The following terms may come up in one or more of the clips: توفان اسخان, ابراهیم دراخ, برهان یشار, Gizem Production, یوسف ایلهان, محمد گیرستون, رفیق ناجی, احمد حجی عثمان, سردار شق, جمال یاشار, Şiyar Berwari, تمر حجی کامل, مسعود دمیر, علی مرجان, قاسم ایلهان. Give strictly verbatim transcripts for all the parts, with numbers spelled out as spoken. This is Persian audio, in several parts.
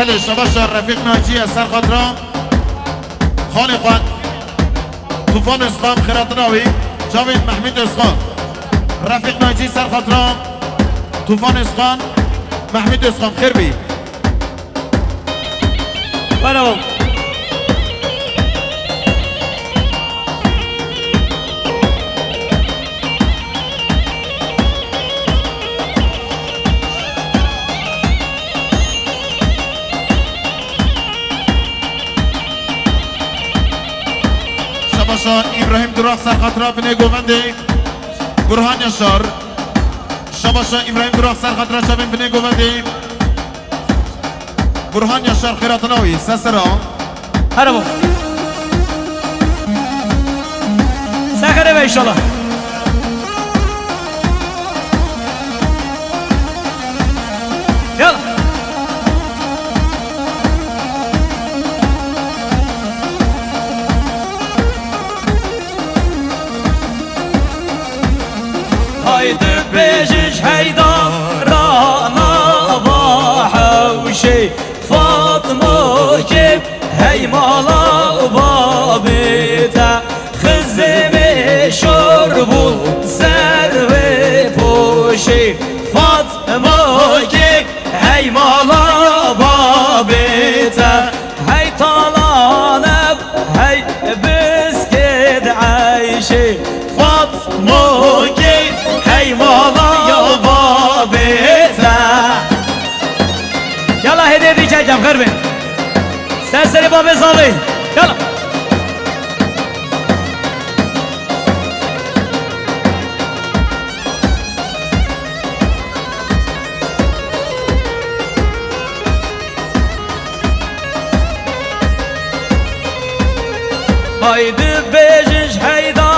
بله شاباشا رفیق ناجی اثر خود را خانه خود توفان اسقام خیرات راوی جاوید محمد اسقام رفیق ناجی سر خود را توفان اسقام محمد اسقام خیر بی برام ابراهیم دراخ سرخط را بنه گوونده برهان یشار شباشا ابراهیم دراخ سرخط را شبین بنه گوونده برهان یشار خیراتناوی سسرا هربو سخره به ایشالله یالا هيدا بيجج هيدا رانا باحوشي فاطمة جيب هي مالا بابيتا خزمي شربو سروي بوشي فاطمة جيب هي مالا بابيتا هي طالانب هي بسكت عايشي فاطمة جيب هي مالا بابيتا يلا هديه ديجيكم غربي سرسري بابي صالح يلا هايدي بيجيج هيدا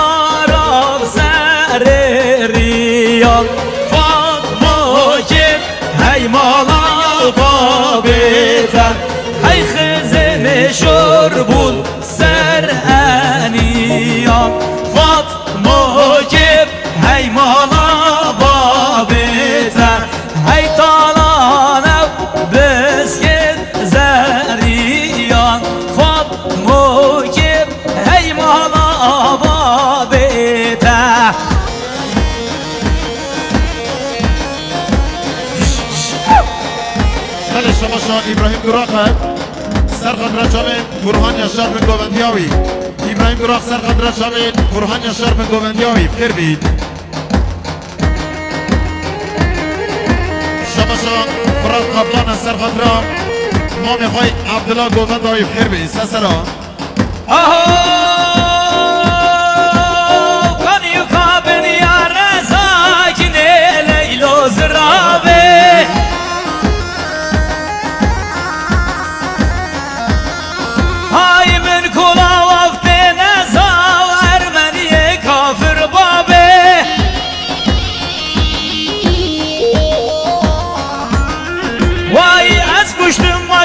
فاطمه جيب هي مالا بابيتا هي خزن شربول سرانيا فاطمه جيب هي مالا بابيتا هي طالانه بسكت زاريا فاطمه جيب هي مالا بابيتا شباشا ابراهیم دراخ سرخط را شامل برهان یشار به گووندیاوی ابراهیم دراخ سرخط را شامل برهان یشار به گووندیاوی خیر بید شباشا فراد قبلان سرخط را ما میخوای عبدالله گووندیاوی خیر بید سسرا آها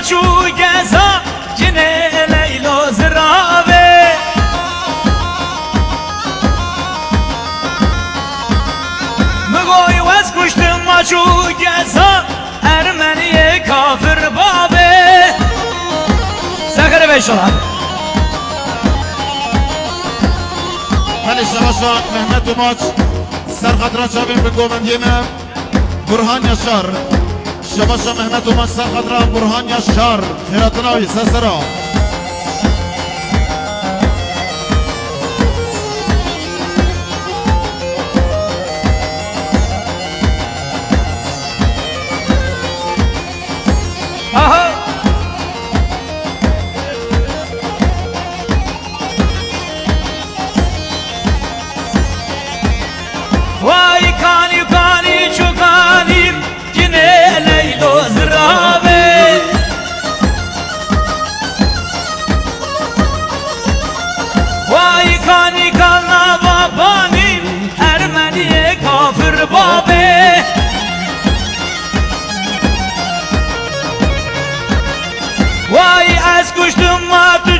چو گزا ارمنی کافر بابه سخره بشولا بله شباشا مهمت و ماچ سرخط را چابیم به گووندیم برهان یشار شباشا مهمت و ماچ سرخط را برهان یشار خیراتناوی سسرا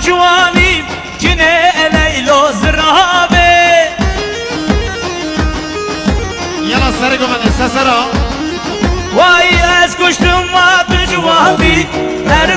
جوانی جنه لیلو زرابه یلا سر گومنده سسرا وای از کشتم ما تو جوانی در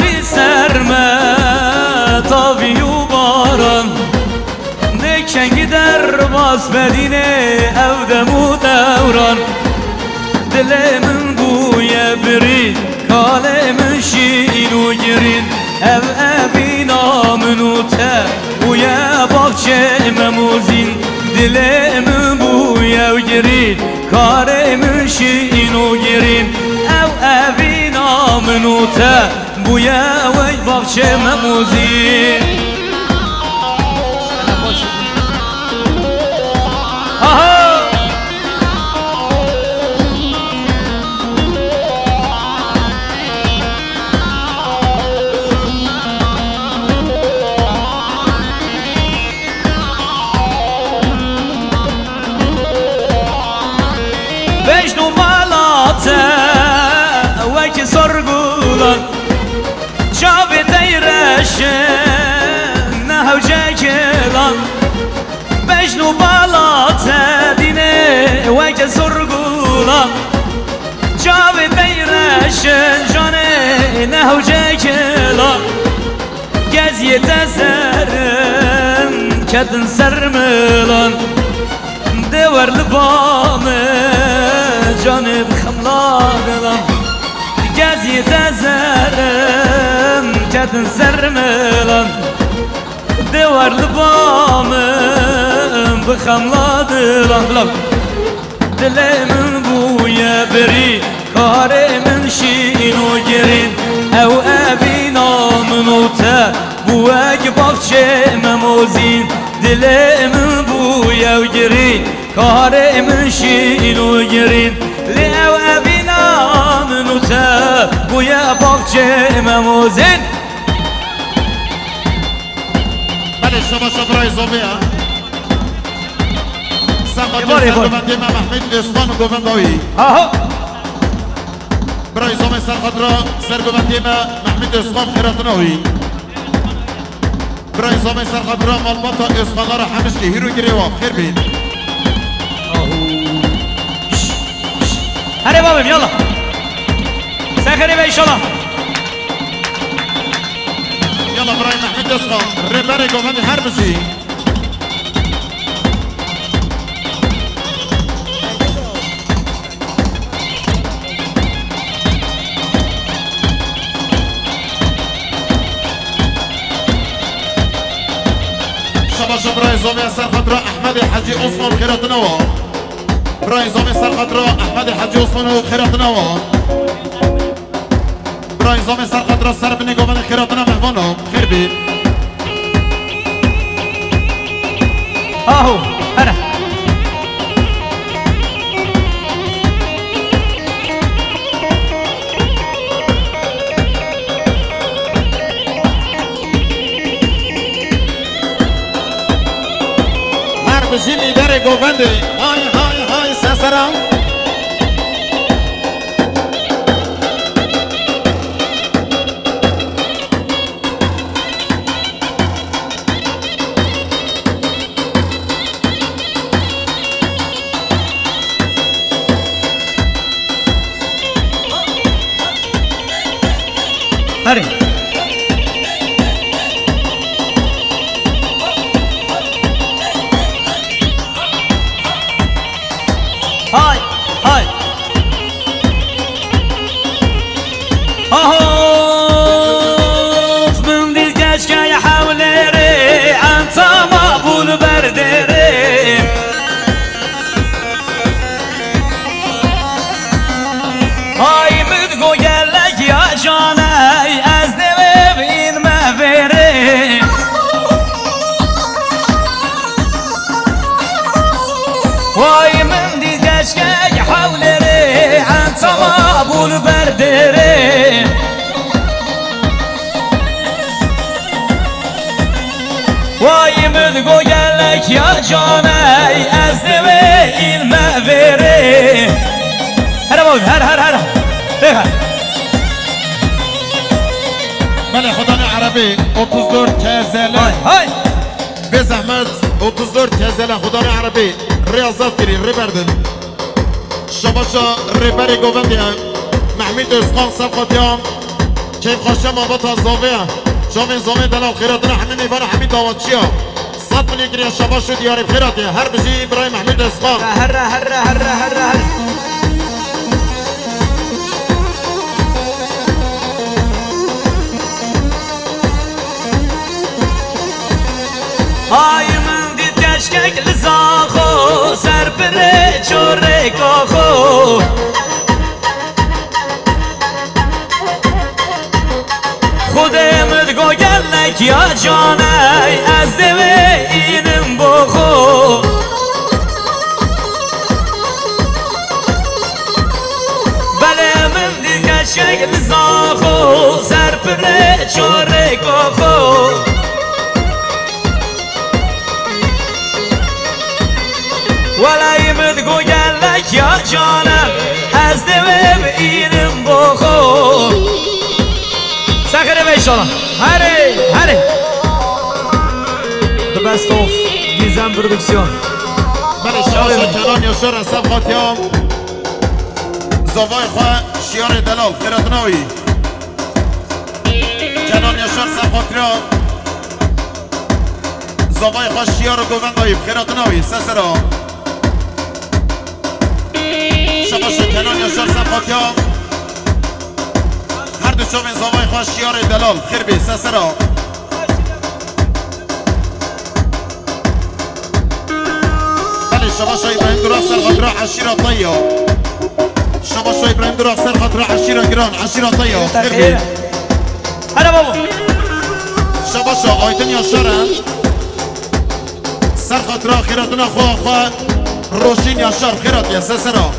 یاری سرمه تابی و باران نکنگی در باز بدینه اودم و دوران دل من بویه برید کاله من شین و گرید او اوی نامنو ته بویه باخچه مموزین دل من بویه و گرید کاره من شین و گرید اوی نامنو ته بویه وی باخچه مموزین بجنو بالاته وکی سرگولان جاوی دیرشه نهو جکلان بجنو بالاته دینه وکی سرگولان جاوی دیرشه جانه نهو جکلان گزیه تسرم کدن سرملان دور لبامه جانب خملاقلم گزی تزرم کتن سرملم دور لبامم بخملاقلم دل من بویه بری کار من شین و گرین او ابی نامنو ته بویه باخچه مموزین دل من بویه و گرین کار من شین و گرین لیو ابینا منو تا بویا باخچه مموزین بله شما شطرهای زوبه ها سمباتی سرگوند امام احمد اسمان و گونداوی برای زوبه سرخدرا سرگوند امام احمد اسمان خیراتناوی برای زوبه سرخدرا مالباتا اسمالا را همشکی هیرو گریوان خیر بید هره بابم یالا سخری به ایشالا یالا برای محمد اسقا ربر گوهند هر بسی شباشا برای زومی اصلا خطر احمد حجی عثمان خیرات نوا برای زامی سرخدرا احمد حجی عثمان و خیراتنوا برای زامی سرخدرا سربنی گومن خیراتنا مهوانم خیر بید آهو هره هر بشی لیدر گوونده های های سرم هاري یا جانای از دوی این موری هره باید هره هره هره دیگر بله خدان عربی otuz dört تزله های به زحمت otuz dört تزله خدان عربی ریاضت گیری ری بردن شباشا ری بری گووندی هم محمید اسقان سبقاتی هم چه خوشم آباد از زاویه شام زاویه دل آخرت رحمی نیفر حمید آوچیا صد ملی گریا شبا شد یاری خیراتی هر بجی ابراهیم حمید اسقام هر هر هر هر های من دید گشکک لزاخو سر بره چوره کاخو خودمت گوگل نکیا جانای از دوه اینم بخو بله من دید گشکک لزاخو سر بره چوره کاخو ولای مد گوگلک یا جانم از دوم اینم بخو سخره بیشالا هره هره The best of Gizem Production بله شعر کلان یا شعر صفاتیام زوای خواه شعر دلال فراتناوی کلان یا شعر صفاتیام زوای خواه شعر گووندائی فراتناوی سسرام شباشه کنان یا شر سفاکیام هر دو شوم زوای خواه شیار دلال خربی سسرا بله شباشه ابراهیم دراخ سرخط را عشیره طیه شباشه ابراهیم دراخ سرخط را عشیره گران عشیره طیه خربی هره بابا شباشه آیدن یا شرن سرخط را خیراتون خواه خواه روشین یا شر خیرات یا سسرا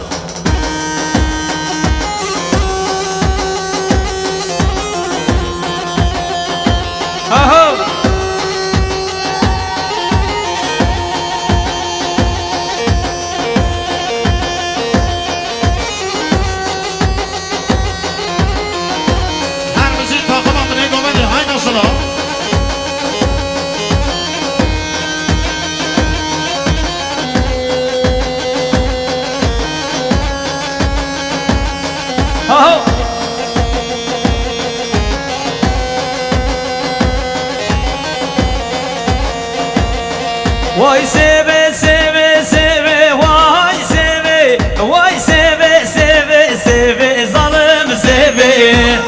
وای سبه سبه سبه وای سبه وای سبه سبه سبه ظالم سبه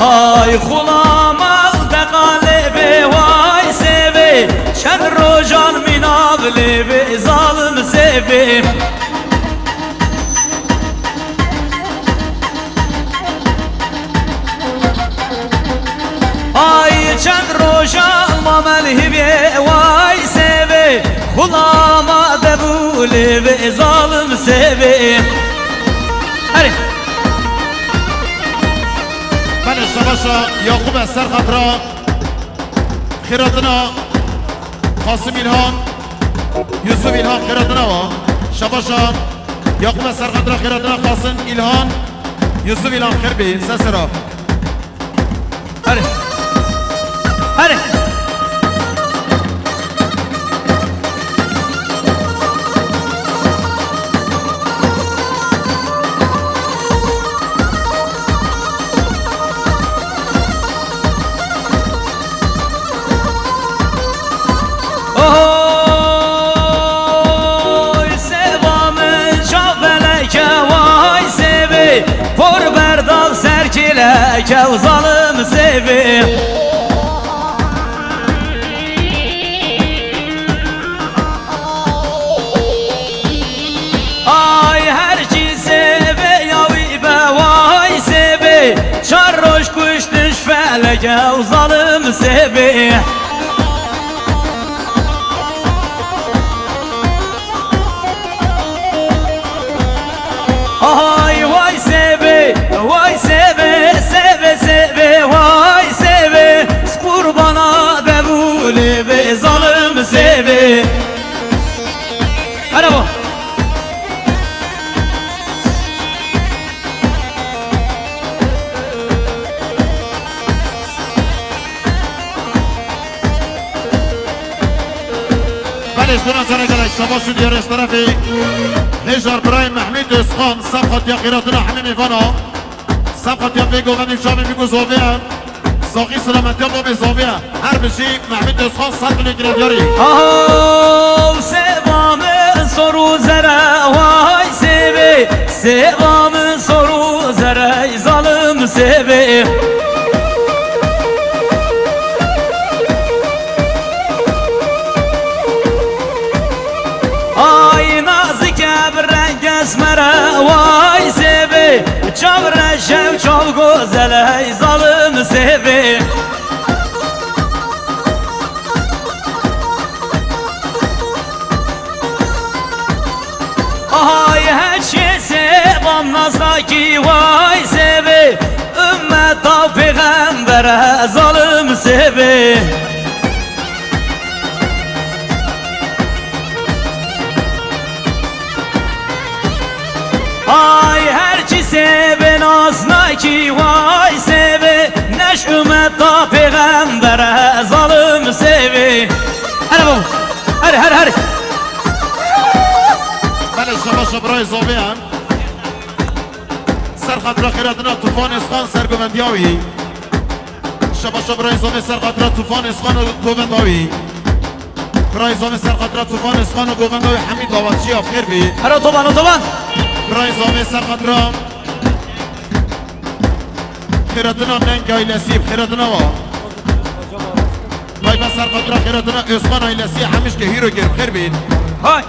های خلام آلتا قلبه وای سبه چند رو جان من آقلبه ظالم سبه چند روشان ماملی به وای سبه خدا ما دبوله به ظالم سبه هری بله شباشا یعقوب از سر خطرا خیراتنا قاسم ایلهان یوسف ایلهان خیراتنا شباشا یعقوب از سر خطرا خیراتنا قاسم ایلهان یوسف ایلهان خربی سسرا هری هره اوه سوا من شاو بلکه وای سوی پر بردال سرکیلکه و ظالم سوی لگه و ظالم سبه آهای وای سبه وای سبه سبه سبه وای سبه سپور بنا ببوله به ظالم سبه عربا Let's go, let's go, let's go. شباشو دير اشترافي نجار برايم محمد اسخان صفقة يا قيراتنا حميمي فانا صفقة يا فيجو غني شامي فيجو زوفيا ساقي سلامتي بابي زوفيا حرب شيب محمد اسخان صفقة نجري دياري آه سيبامي صورو زرا واي سيبي سيبامي صورو زرا ظالم سيبي وای سیبی چاو رشم چاو گوزلی ظالم سیبی آهای هچی سیبام نزدکی وای سیبی امت تا پیغمبره ظالم سیبی آی هرچی سیبه ناز نکی وای سیبه نش امت تا پیغمبره ظالم سیبه هره بابا هره هره هره بله شما شبرای زابه هم سرخط را خیردنا توفان اسخان سرگووند یاوی شما شبرای زابه سرخط را توفان اسخان و گووند آوی برای زابه سرخط را توفان اسخان و گووند آوی حمید لاواتچی آفخیر بی هره توبان و توبان برای زاوی سرقت را خیردنا ننگ ایلسیب خیردنا و بای با سرقت را خیردنا اسخان ایلسی همیش که هیرو گرم خیر بین های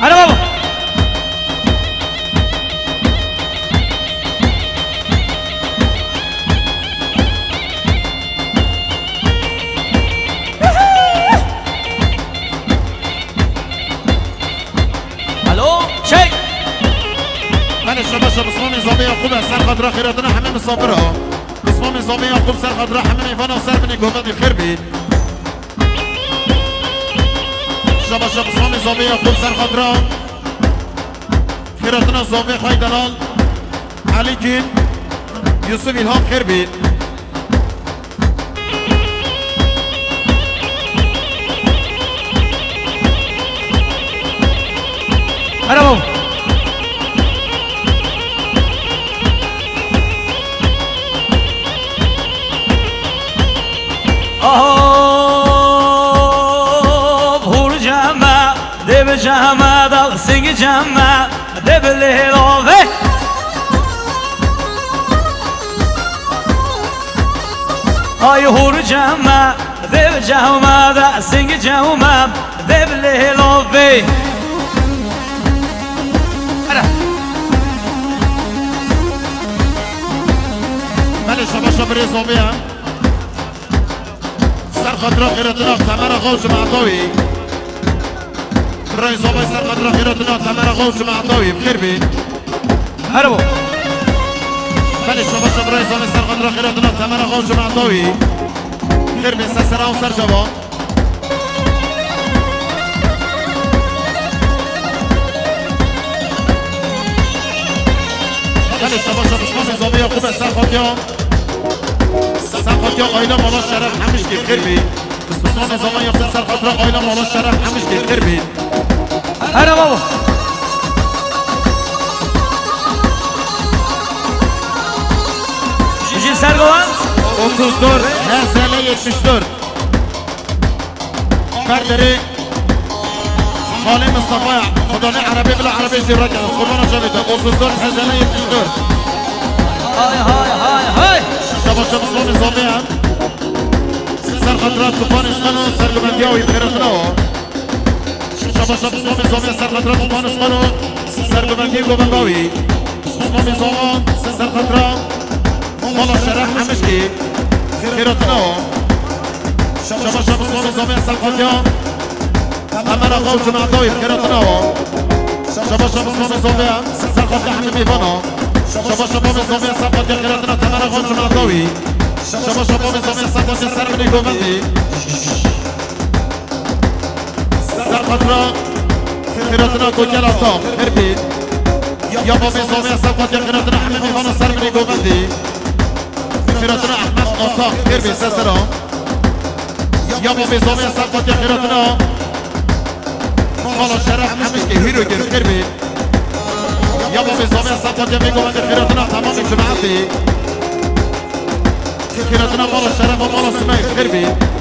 هره بابا خوب سرقد را خیراتنا همه مسافرها اسمام زامی یعقوب سرقد را همه میفانا و سر بینی گوهدی خیر بید شبا شب اسمام زامی یعقوب سرقد را خیراتنا زامی خواهی دلال علی جین یوسف الهام خیر بید هرمو جمع دل سینگ جمع دبله لوه آی هور جمع دب جمع دل سینگ جمع دبله لوه مالی شما شبری زمین سر خود را خیرت را تمرا خوش معطوی برای زبای سرقد را خیراتنا تمر غوش معطاوی بخیر بی هره با بله شما شما برای زبای سرقد را خیراتنا تمر غوش معطاوی بخیر بی سسره و سر جوان بله شما شما شما زبای خوب سرخاتیان سرخاتیان آیلا مالا شرف همیش که بخیر بی بسمان زبای خوب سرقد را آیلا مالا شرف همیش که بخیر بی هره بابا جیجی سرگوان otuz dört H S L yetmiş dört Karderi Hali Mustafa Kudani Arabi bile Arabi zirrak yazı Kurban Aşabi'de otuz dört H S L yetmiş dört Hay hay hay hay Şaba şaba sonu zorlayan Serkatrat Tufan İskan'ın sergüvendiye uyum kırıkına o شبا شب اسمام زامی سرقد را توفان اسمانو سرگوبندی گوبنداوی اسمام زامان سرقد را مالا شرح همشکی خیراتنا شبا شب اسمام زامی سرقدیان امرا قوش معداوی خیراتنا شبا شب اسمام زامی سرقد حمی میفانا شبا شب اسمام زامی سرقدی خیراتنا امرا قوش معداوی شبا شب اسمام زامی سرقدی سرمنی گوبندی سرقد را خیراتنا گوگل آتا خیر بید یا بابی زامی سرقد یا خیراتنا همه میخوانا سر بینی گوگندی خیراتنا احمد آتا خیر بید سسرا یا بابی زامی سرقد یا خیراتنا حالا شرف همین که هیرو گرفتر بید یا با بزامی از سمتا جمعی گوهند خیراتنا تمامی جمعاتی خیراتنا حالا شرف و حالا سمه خیر بید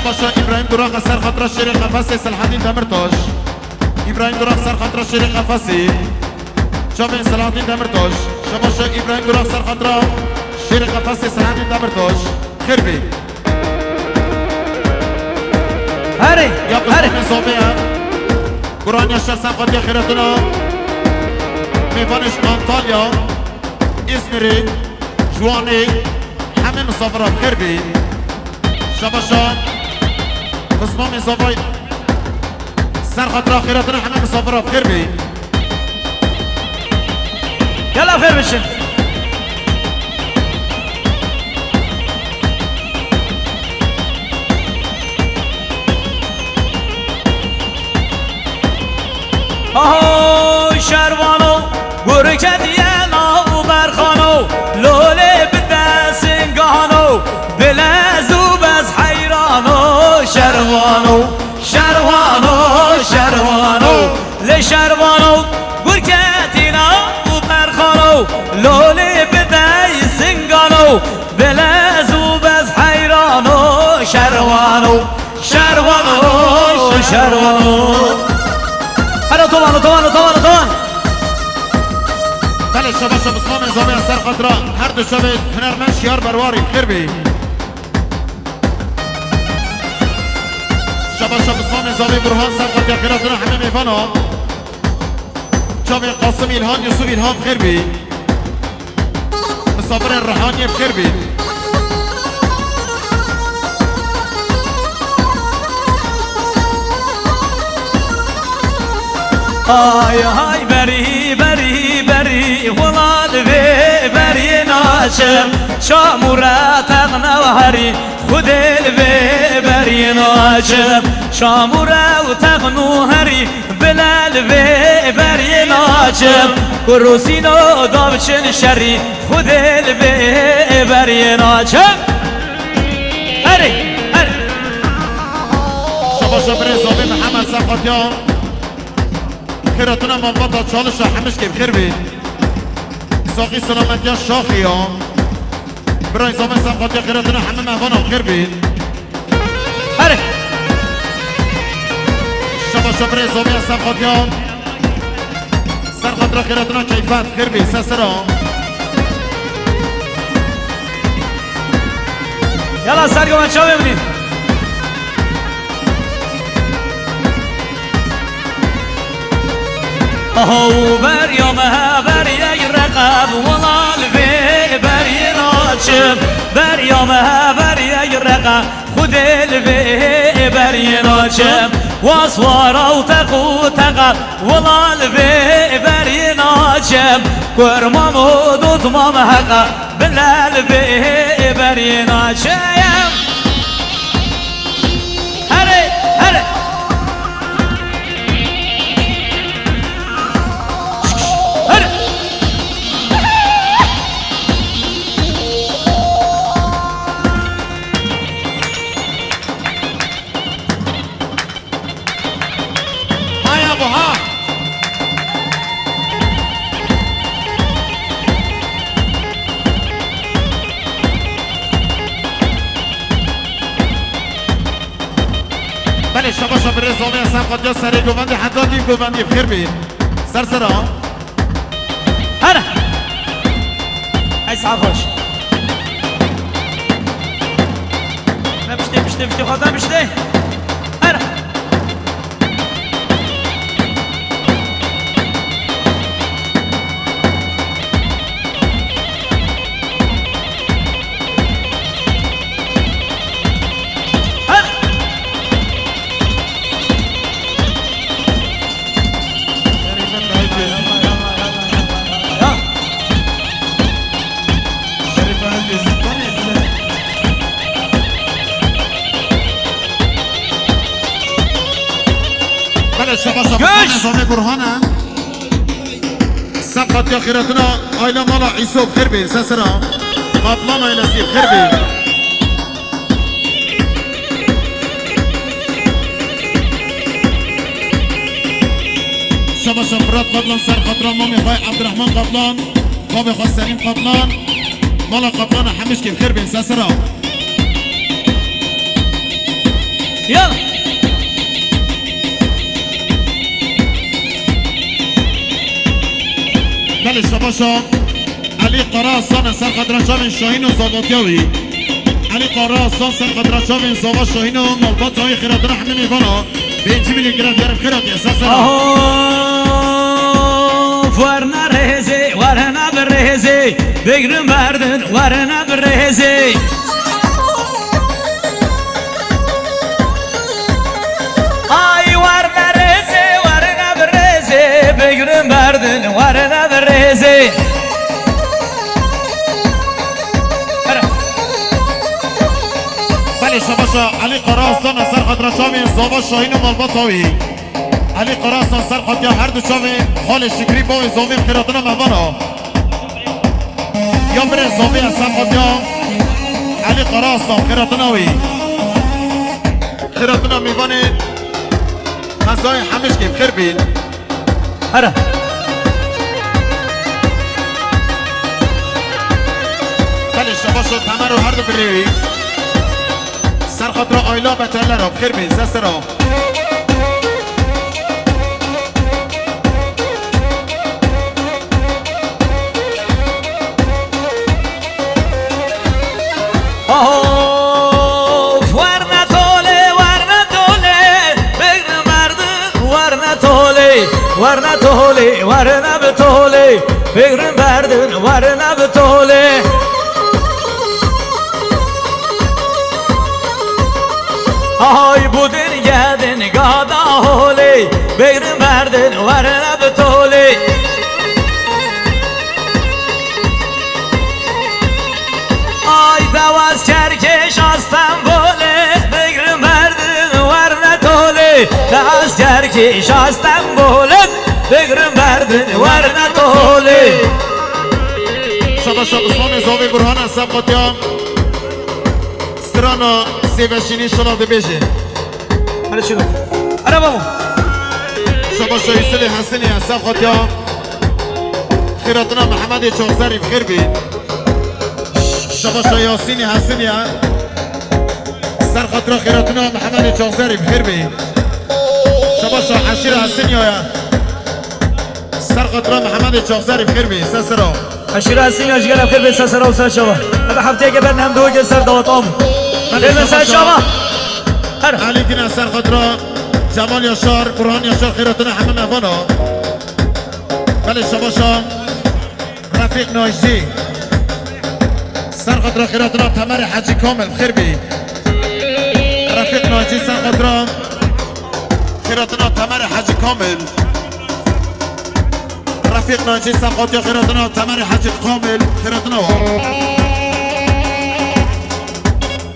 شبا باشا إبراهيم دراغ سر خطر الشري قفصي سلحدين دمرتاش إبراهيم دراغ سر خطر الشري قفصي شافين سلحدين دمرتاش شباشا إبراهيم دراغ سر خطر الشري قفصي سلحدين دمرتاش خربي هاري هاري قرآن يشتر سنقات يا خيرتنا ميفانش أنطاليا إزمري جواني همه مسافرات خربي شباشا قسمان مسافرات سنقات را خيرتنا همه مسافرات خربي يلا خير بشن آهای شروانو گروه کدیه ناو برخانو لوله به دست گانو بلز و بز حیرانو شروانو شروانو شروانو لی شروانو گروه کدیه ناو برخانو لوله به دست گانو بلز و بز حیرانو شروانو شروانو شروانو هلا طوانو طوانو طوانو طوانو بله شباشا بسلام نظامی از سر خطرا هر دو شبید هنرمند شیار برواری خیر بی شباشا بسلام نظامی برهان سر خطرا خیراتنا همه میفانا شبید قاسم الهان یوسف الهان خیر بی مسافر رحانی خیر بی آی های بری بری بری غلال وی بری ناشم شامورت اغنوهری خودل وی بری ناشم شامورت اغنوهری بلال وی بری ناشم کروسینو دابچن شری خودل وی بری ناشم هری هری شباشا بری زابی محمد سقاطیان خیراتونم آنباتا چالشا همش که بخیر بید ساقی سلامتی ها شاخی ها برای زامن سمقاتی خیراتونم همه مهوان ها خیر بید هره شباشا برای زامی ها سمقاتی ها سرخات را خیراتونم کیفت خیر بید سسر ها یلا سرگو من چا ببینید هو بریا مه بریا رقاب ولال وی بریا ناشم بریا مه بریا رقاب خودل وی بریا ناشم واسوار او تقو تقاب ولال وی بریا ناشم کرمام و دوتمام حقاب بلال وی بریا ناشم هری هری شباشا بره زامی از سمقاتی ها سره گووندی حتی دیم گووندی بخیر بید سر سر ها هره ای سعب خوش بشتی بشتی بشتی خواده بشتی هره نظام برهان هم سبقات یا خیرتنا آیلا مالا عیسو بخیر بید سسرا قبلان آیلا سی بخیر بید شباشا فراد قبلان سر خطران مامی خواه عبدالرحمن قبلان قابی خواه سلیم قبلان مالا قبلان همش که بخیر بید سسرا يلا لسه باشا علی قرار سان سرخدرانشان شاهین و زاداتیاوی علی قرار سان سرخدرانشان زاوا شاهین و مالبات های خیرات رحمه میبانا به اینجی میلی گرد یارب خیراتی اساس را آهاف ورنه رهزی ورنه برهزی بگرم بردن ورنه برهزی بگرم بردن ورنه برهزی بله شباشا علی قراستان سر خدرشاوی زابا شاهین و مالباتاوی علی قراستان سر خدیا هر دو شاوی خال شکری باوی زاوی خیراتنا موانا یا بره زاوی سر خدیا علی قراستان خیراتناوی خیراتنا میوانه غذای همش که بخیر بید هره بله شما شد همه رو هر دو بریوی سرخات را آیلا به تله را بخیر بین زست را آهاف ورنه توله ورنه توله بگن مردم ورنه توله ورنه تولی ورنه به تولی بگرم بردن ورنه به تولی آهای بودن گدن گادا هولی بگرم بردن ورنه به تولی آی دواز کرکش آستم بوله بگرم بردن ورنه تولی دواز کرکش آستم بوله بگرم بردن ورنه تولی شبا شب اسلام زاوی گرهان از سب خطیام سرانا سیوشینی شناده بیشه هره چی گفت؟ هره بابا شبا شب ایسل حسنی از سب خطیام خیراتنا محمد چاغزری بخیر بید شبا شب یاسینی حسنی سر خطرا خیراتنا محمد چاغزری بخیر بید شبا شب عشیر حسنی آیا سرقطران محمد چاغزری بخیر بی سسرا عشیر حسین اجگر بخیر بی سسرا و سر شما بعد هفته که بدن هم دو گل سر دوات آم بخیر بی سر شما علی دین سرقطران جمال یاشار برهان یاشار خیراتون همه موانا بله شما شام رفیق نایشی سرقطران خیراتون تمر حجی کامل بخیر بی رفیق نایشی سرقطران خیراتون تمر حجی کامل رفیق ناجی سقاط یا خیراتنا تمر حجی کامل خیراتنا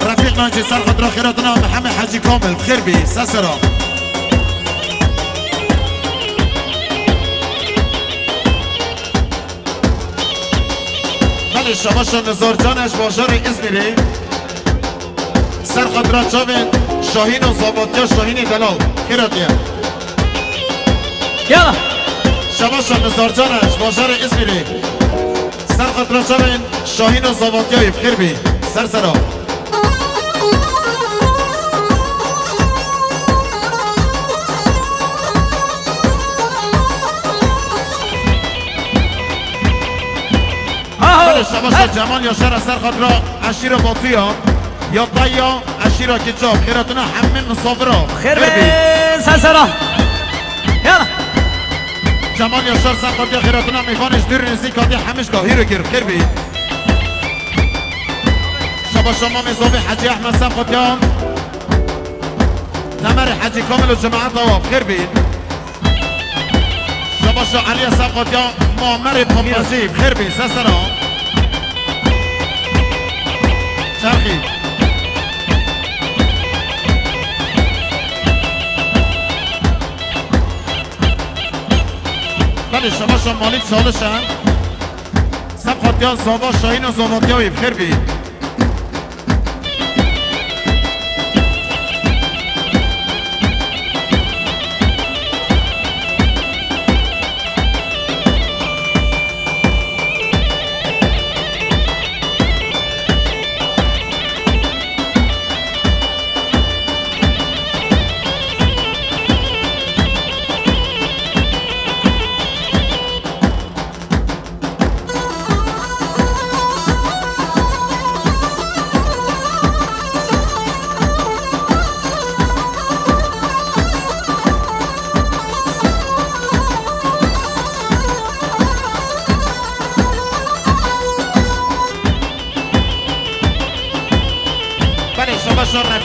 رفیق ناجی سرخط را خیراتنا همه حجی کامل خیر بی سسرا بله شباشا نزار جانش باشار ازمیری سرخط را چاوین شاهین و زابات یا شاهین دلال خیراتیا یلا شباشا نزار جانش باشار ازمیری سر خطرا شبین شاهین و زاواتیای بخیر بی سر سرا بله شباشا جمال یا شر سر خطرا عشیر باطی ها یا طی ها عشیر ها کجا خیراتون همین مصافر ها خیر بی سر سرا یلا جمال یاشار سرخاتی خیراتنا میخوانش دیر نزدیک آتی همشگاهی رو گرفت خیر بید شبا شما مزاوی حجی احمد سرخاتی هم تمر حجی کامل و جماعت آواف خیر بید شبا شا علی سرخاتی هم معمر پامباجی خیر بید سسر هم چرخی بله شباشا مالک چالش هم سب خاطیان زابا شاهین و زاباتیاوی بخیر بید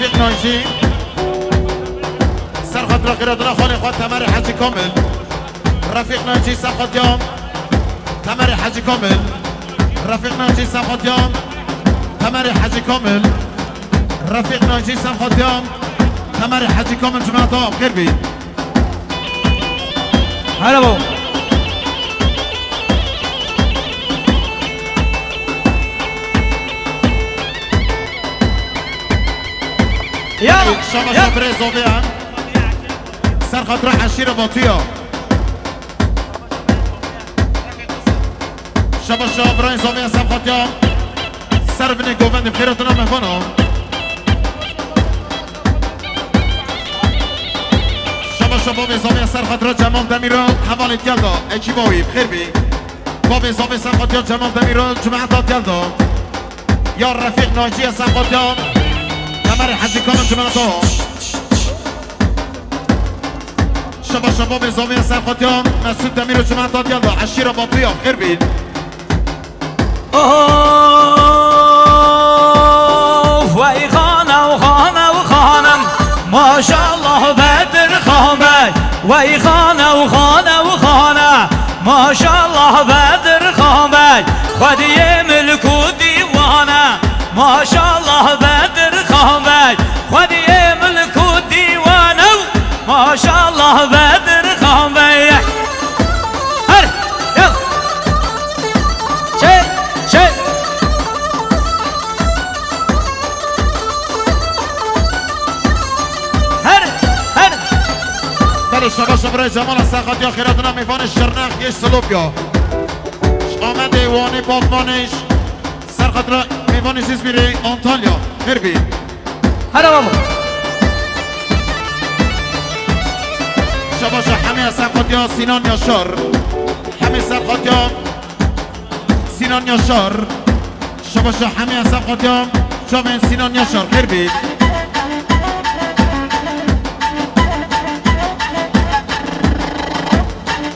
رفيق ناجي سرخط رقي ردنا خولي خوات تماري حاجي كامل رفيق ناجي سرخط يوم تماري حاجي كامل رفيق ناجي سرخط يوم تماري حاجي كامل رفيق ناجي سرخط يوم تماري حاجي كامل جماعة طوام قربي هلا بو يلا شباب بريزوبيان سرخط راح عشيرة بطيئة شباب شباب بريزوبيان سرخط يوم سربني قوفن بخيرتنا مخونهم شباب شباب بريزوبيان سرخط را جمال دمیران حوالی دیالدا اکیبایی بخیر بی بريزوبيان سرخط یا جمال دمیران جمعه داد دیالدا یا رفیق ناجی سرخط یا تمر حجی کامل جمعه داد شباب شباب بريزوبيان سرخط یا مسعود دمیر جمعه داد دیالدا عشیر باطویا بخیر بی اوه وای خانه و خانه و خانم ماشالله بدر خانه وای خانه و خانه و خانه ماشالله بدر خانه خودی ملک و دیوانه ماشالله بدر خانه خودی ملک و دیوانه ماشالله بدر خانه شباب شباب جمال سرخط یا خیراتنا میفانش شرنخ یش سلوب یا آمد ایوانی باقمانش سرخط را میفانش از بیره آنتالیا خیر بی هره بابا شباب شباب همه سرخط یا سینان یا شر همه سرخط یا سینان یا شر شباب شباب همه سرخط یا جامعه سینان یا شر خیر بی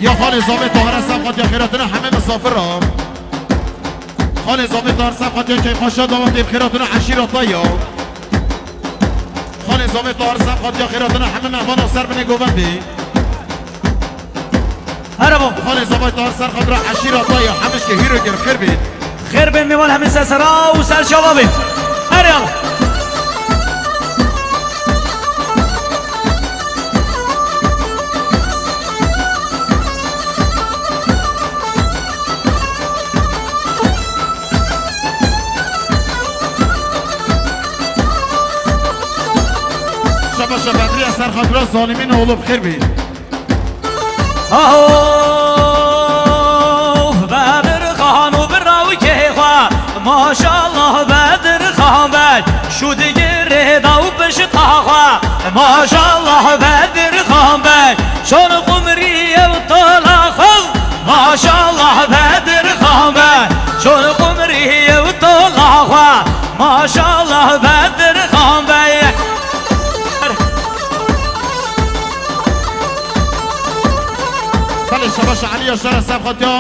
یا خال زابه طاهر سبخات یا خیراتون همه مسافر را خال زابه طاهر سبخات یا که خوشا دامده خیراتون عشیر اطلایا خال زابه طاهر سبخات یا خیراتون همه مهوان سر بنه گوبنده هربو خال زابه طاهر سبخات را عشیر اطلایا همش که هیرو گرفت خیر بید خیر بید میوان همه سسرا و سر شبابی هریالا سرخط را ظالمین اولو بخیر بید اوه بدر خان و براو که خواه ماشالله بدر خان بد شده گره دو بشت خواه ماشالله بدر خان بد شان قمری و طلا خواه ماشالله بدر خان بد شان قمری و طلا خواه ماشالله بدر خان بد شباش علی اشار سبخات یا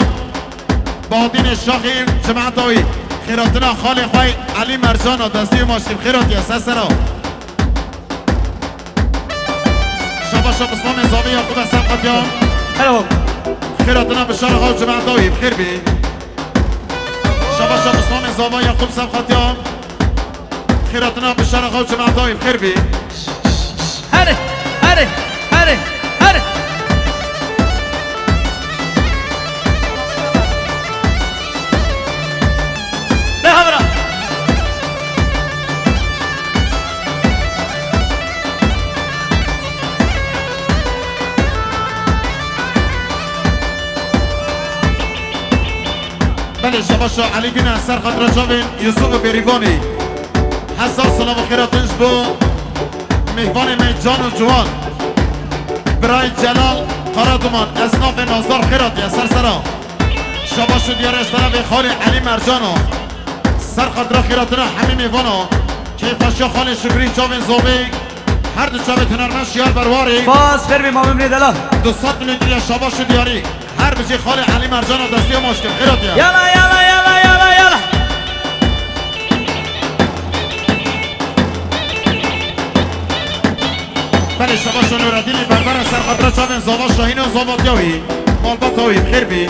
بادین شاخی جمعه داوی خیراتنا خالی خواهی علی مرجان و دستی ماشیم خیراتی اساسنا شباش بسمان زاوی یا خود سبخات یا خیراتنا بشار خواهی جمعه داوی بخیر بی شباش بسمان زاوی یا خوب سبخات یا خیراتنا بشار خواهی جمعه داوی بخیر بی هره هره هره هره شباشا علی بین سرخط را جاوین یوسف بریوانی هزار سلام و خیراتنش بو مهوان میجان و جوان برای جلال قرادمان اصناف نازدار خیراتی اثر سرا شباشا دیارش طرف خال علی مرجانو سرخط را خیراتنا همه میوانو که خوشیا خال شکری جاوین زوبی هر دو چابه تنرمش یار برواری باز فرمی مامیم نیدلا دو سات ملیون دیار شباشا دیاری هر بچه خاله علی مرجان و دستی مشکل خیرات یا یالا یالا یالا یالا یالا بله شما شنو را دیلی بربر سرخطره چاوین زادا شاهین و زاوات یاوی مالبات هاوی بخیر بی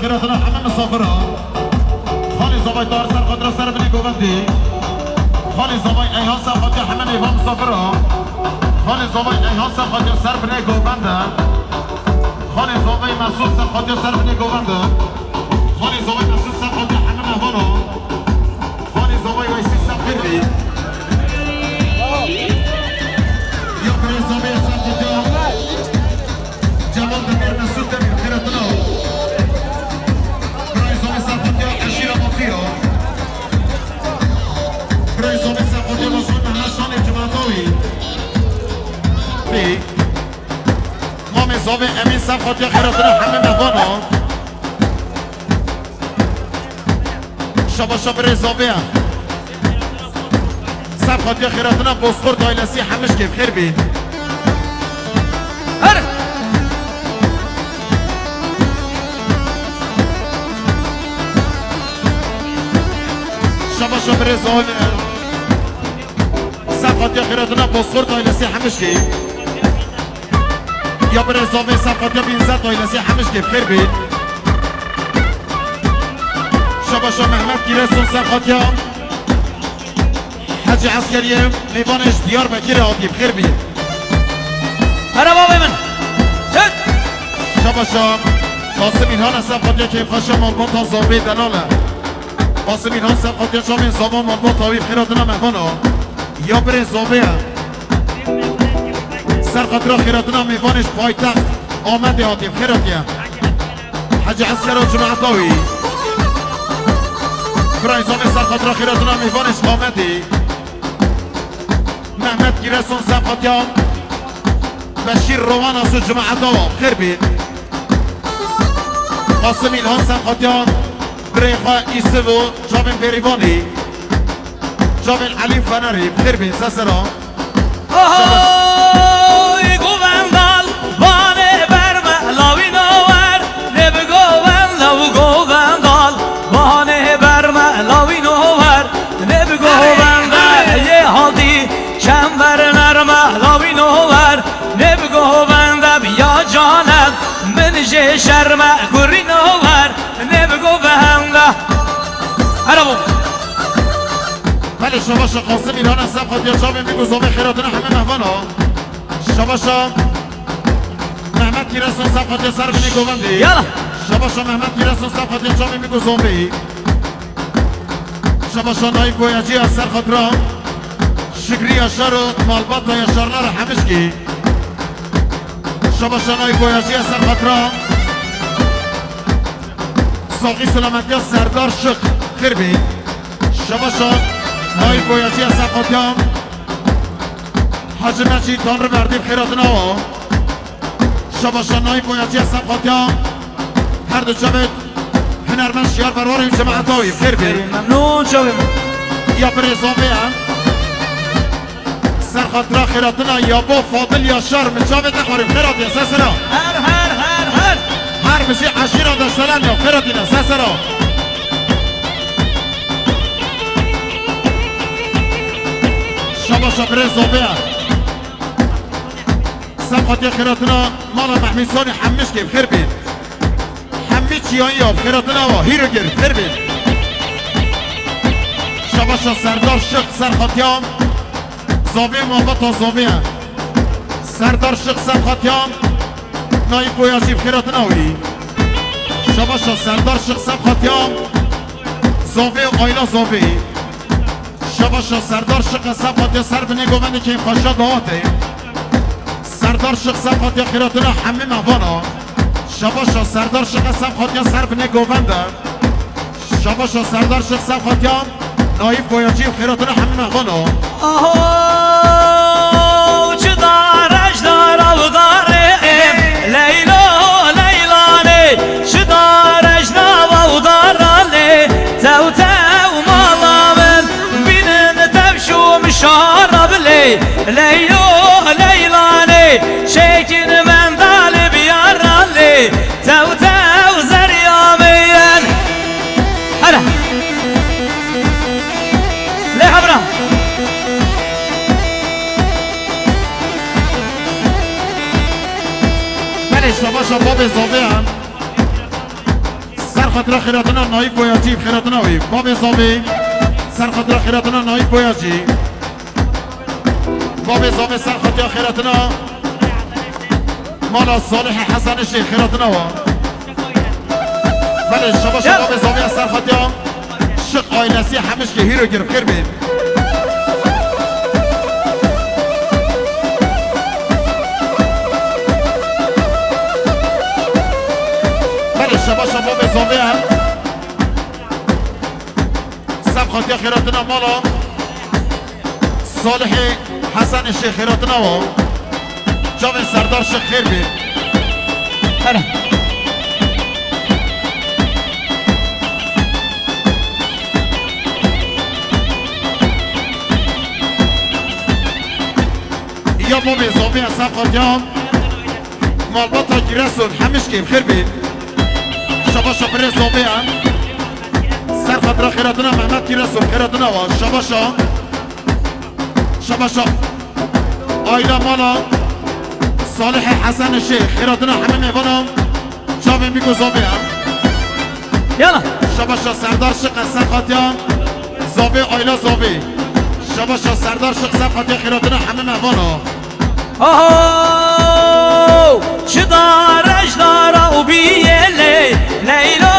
خیراتنا همه مسافرها خالی زبای دار سر خود را سر بینی گووندی خالی زبای ایها سر خود یا همه نیوان مسافرها خالی زبای ایها سر خود یا سر بینی گوونده خالی زبای محسوس سر خود یا سر بینی گوونده خالی زبای محسوس سر خود یا همه نیوانو خالی زبای ویسی سر خیلی یا بری زبای سر دیدیا جوان دمیر مسود دمیر خیراتنا مام زاوی امین سب خاطر خیراتون همه موانا شبا شب رزاوی هم سب خاطر خیراتون هم بسخور دایلسی همش که بخیر بید شبا شب رزاوی سب خاطر خیراتون هم بسخور دایلسی همش که یا بر زاویه سفر یا بینزد دایلسی همش که بخیر بید شباشا محمد گیرستون سفر یا حج عسکریم لیوانش دیار بکیر آدی بخیر بید هره بابای من شباشا قاسم اینهان سفر یا که خاشم آلمان تا زاویه دلاله قاسم اینهان سفر یا شام این زاوان آلمان تاوی خیراتنا مهوانا یا بر زاویه سر خاطر خیراتنا میوانش پایتخت آمده هاتیم خیراتیم حج عسکر و جمعتاوی برایزان سر خاطر خیراتنا میوانش آمده محمد گیرسون سر خاطیم بشیر روان از جمعتاو خیر بید قاسم ایلهان سر خاطیم بریخا ایسه و جامن بریوانی جامن علی فنری خیر بید سسران شرمه گوری نوار نبگو به همده هرابون بله شباشا قاسم ایلهان از سب خاطر شاوی میگو زاوی خیراتون همه مهوانا شباشا محمد گیرستون سب خاطر سر بینی گووندی یالا شباشا محمد گیرستون سب خاطر شاوی میگو زاوی شباشا نایب گویجی از سر خاطران شکری یشار و مالبات و یشارنار همشگی شباشا نایب گویجی از سر خاطران ساقی سلامتی سردار شق خیر بید شباشا نایی بویجی از سفاتیم حاج مجید تان رو بردیم خیراتون آوا شباشا نایی بویجی از سفاتیم هر دو جمعید هنرمند شیار برواریم جمعت آویم خیر بید ممنون جویم یا بریزاوی هم سرخاطره خیراتون آوا یا با فاضل یا شر مجاوید نخوریم خیراتون سسرا هر هر هر هر هر بشی عشیران داشتنن یا خیراتین از سسرا شباشا بره زاویه هم سبخاطی خیراتنا مالا محمیسانی همش که بخیر بید همی چیانی یا بخیراتنا و هیرو گیر بخیر بید شباشا سردار شق سرخاطی هم زاویه مابا تا زاویه هم سردار شق سرخاطی هم نایی بویجی بخیراتنا اوی شباشا سردار شق سرخاطی هم زاویه و آیلا زاویه شباشا سردار شق سفاتی سر بینی گووندی که این خاشا دواته سردار شق سفاتی خیراتون همه موانا شباشا سردار شق سفاتی سر بینی گوونده شباشا سردار شق سفاتی نایب گویجی خیراتون همه موانا آهو چه دارش دار او داره لیلا لیلانه چه دارش دار لي ليلو ليلاني شيكين من طالب يرالي تو تو زرياميا هلا لي حبرا مالي شباشا بابي صبيعا سرخط را خيراتنا نايب وياجيب خيراتنا ويب بابي صبي سرخط را خيراتنا نايب وياجيب بابي زوبي سرخط يا خيرتنا مالا صالح حسن الشيخ خيرتنا بلي شباش بابي زوبي يا سرخط يا شق اي نسيحة مشكي هيرو جرب خير بين بلي شباش بابي زوبي يا سرخط يا خيرتنا مالا صالحي حسن الشيخ خيراتنا و جامع سردار شيخ خير بي هلا يا بابي زوبيع ساقط يام مال بطا جرسون حمشكي بخير بي شباشا بري زوبيع سرخط را خيراتنا محمد جرسون خيراتنا و شباشا شباشا آيلا مالا صالح حسن الشيخ خيراتنا حمامي بنا جامي ميكو زوبيا يلا شباشا سردار شق سرخاتيا زوبي آيلا زوبي شباشا سردار شق سرخاتيا خيراتنا حمامي بنا اوه شدار اجدار او بيلي ليلو